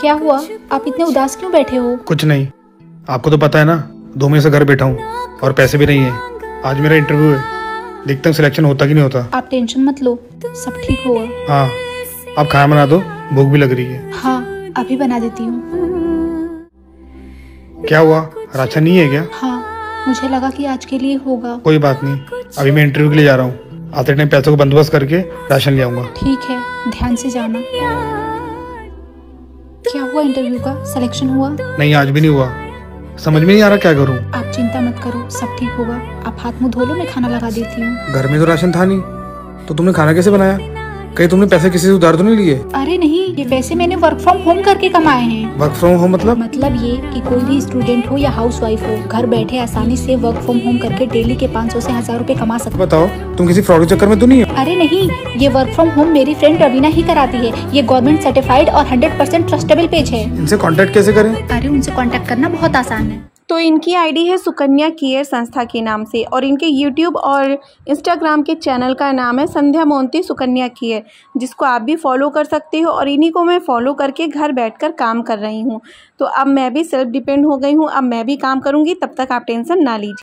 क्या हुआ? आप इतने उदास क्यों बैठे हो? कुछ नहीं, आपको तो पता है ना, 2 महीने से घर बैठा हूँ और पैसे भी नहीं है। आज मेरा इंटरव्यू है, देखता हूँ सिलेक्शन होता कि नहीं होता। आप टेंशन मत लो, सब ठीक होगा। हाँ, आप खाना बना दो, भूख भी लग रही है। हाँ, अभी बना देती हूँ। क्या हुआ, राशन नहीं है क्या? हाँ, मुझे लगा कि आज के लिए होगा। कोई बात नहीं, अभी मैं इंटरव्यू के लिए जा रहा हूँ, आते टाइम पैसों को बंदोबस्त करके राशन ले आऊंगा। ठीक है, ध्यान से जाना। क्या हुआ इंटरव्यू का, सिलेक्शन हुआ? नहीं, आज भी नहीं हुआ। समझ में नहीं आ रहा क्या करूँ। आप चिंता मत करो, सब ठीक होगा। आप हाथ मुँह धो लो, मैं खाना लगा देती हूँ। घर में तो राशन था नहीं, तो तुमने खाना कैसे बनाया? कहीं तुमने पैसे किसी से उधार तो नहीं लिए? अरे नहीं, ये पैसे मैंने वर्क फ्रॉम होम करके कमाए हैं। वर्क फ्रॉम होम मतलब? मतलब ये कि कोई भी स्टूडेंट हो या हाउसवाइफ हो, घर बैठे आसानी से वर्क फ्रॉम होम करके डेली के 500 से 1000 रुपए कमा सकते। बताओ, तुम किसी फ्रॉड के चक्कर में तो नहीं हो? अरे नहीं, ये वर्क फ्रॉम होम मेरी फ्रेंड रवीना ही कराती है। ये गवर्नमेंट सर्टिफाइड और 100% ट्रस्टेबल पेज है। इनसे कॉन्टेक्ट कैसे करें? अरे उनसे कॉन्टेक्ट करना बहुत आसान है। तो इनकी आईडी है सुकन्या केयर संस्था के नाम से, और इनके यूट्यूब और इंस्टाग्राम के चैनल का नाम है संध्या मोहंती सुकन्या केयर, जिसको आप भी फॉलो कर सकते हो। और इन्हीं को मैं फॉलो करके घर बैठकर काम कर रही हूँ, तो अब मैं भी सेल्फ डिपेंड हो गई हूँ। अब मैं भी काम करूँगी, तब तक आप टेंशन ना लीजिए।